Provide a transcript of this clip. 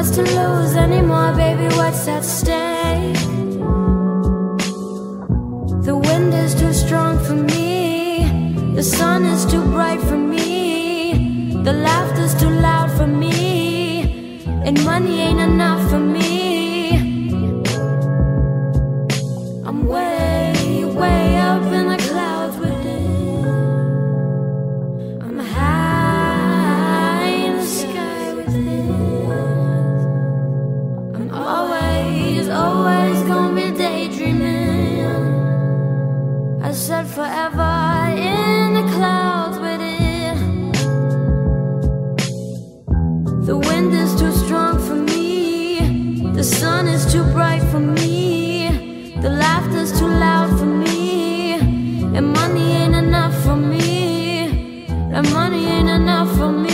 us to lose anymore, baby, what's at stake? The wind is too strong for me, the sun is too bright for me, the laughter's too loud for me, and money ain't enough for me. I'm way, way up in the clouds with it, I'm high in the sky with it, I'm always, always gonna be daydreaming. I said forever in the clouds with it. The wind is too strong for me, the sun is too bright for me, the laughter's too loud for me, and money ain't enough for me, and money ain't enough for me.